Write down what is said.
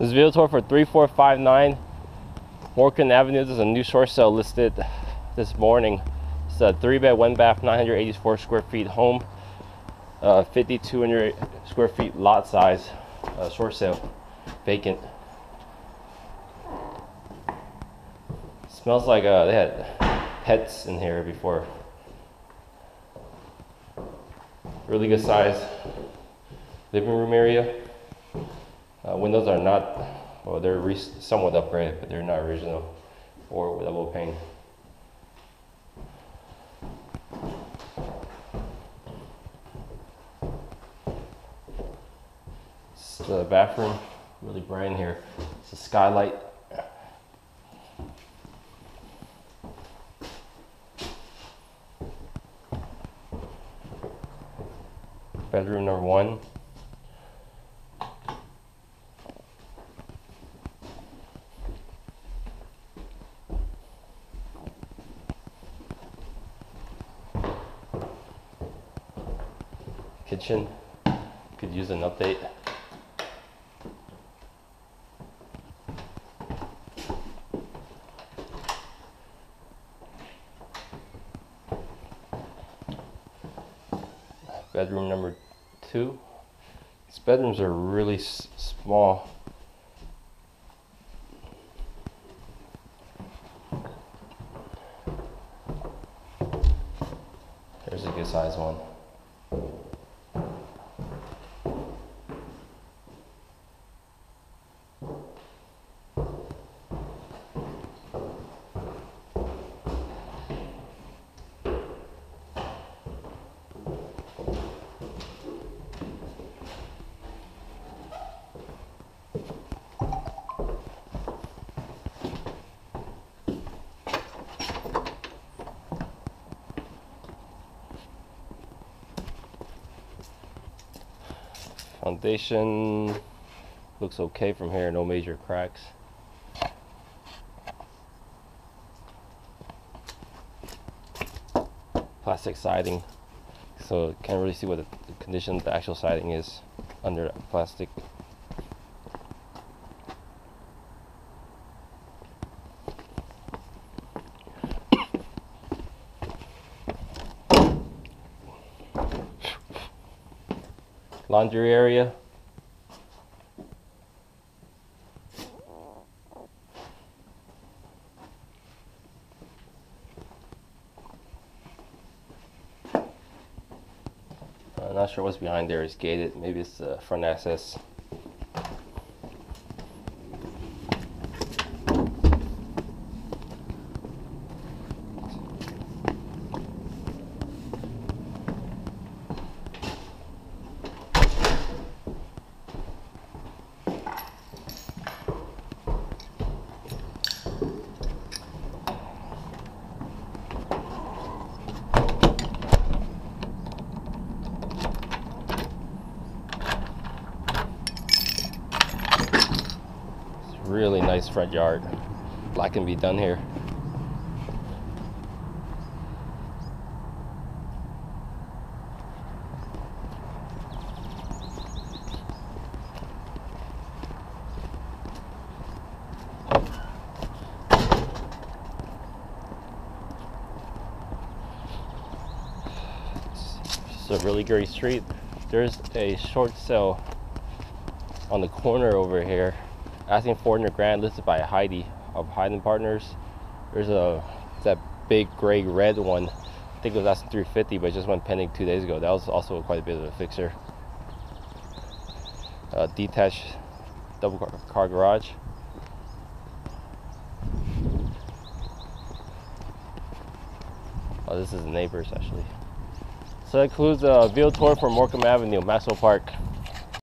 This is Realtor for 3459 Morcom Avenue. This is a new short sale listed this morning. It's a 3-bed, 1-bath, 984 square feet home, 5,200 square feet lot size, short sale, vacant. Smells like they had pets in here before. Really good size living room area. Windows are not, well, they're somewhat upgraded, but they're not original or double pane. It's the bathroom, really bright in here. It's a skylight. Bedroom number one. Kitchen, could use an update. Bedroom number two. These bedrooms are really small. There's a good size one. Foundation looks okay from here, no major cracks. Plastic siding, so can't really see what the condition of the actual siding is under plastic. Laundry area. I'm not sure what's behind there. It's gated. Maybe it's the front access. Really nice front yard. A lot can be done here. It's a really great street. There's a short sale on the corner over here. Asking 400 grand, listed by Heidi of Heiden Partners. There's that big gray red one. I think it was asking 350, but it just went pending 2 days ago. That was also quite a bit of a fixer. Detached double car garage. Oh, this is the neighbors actually. So that concludes a video tour for Morcom Avenue, Maxwell Park.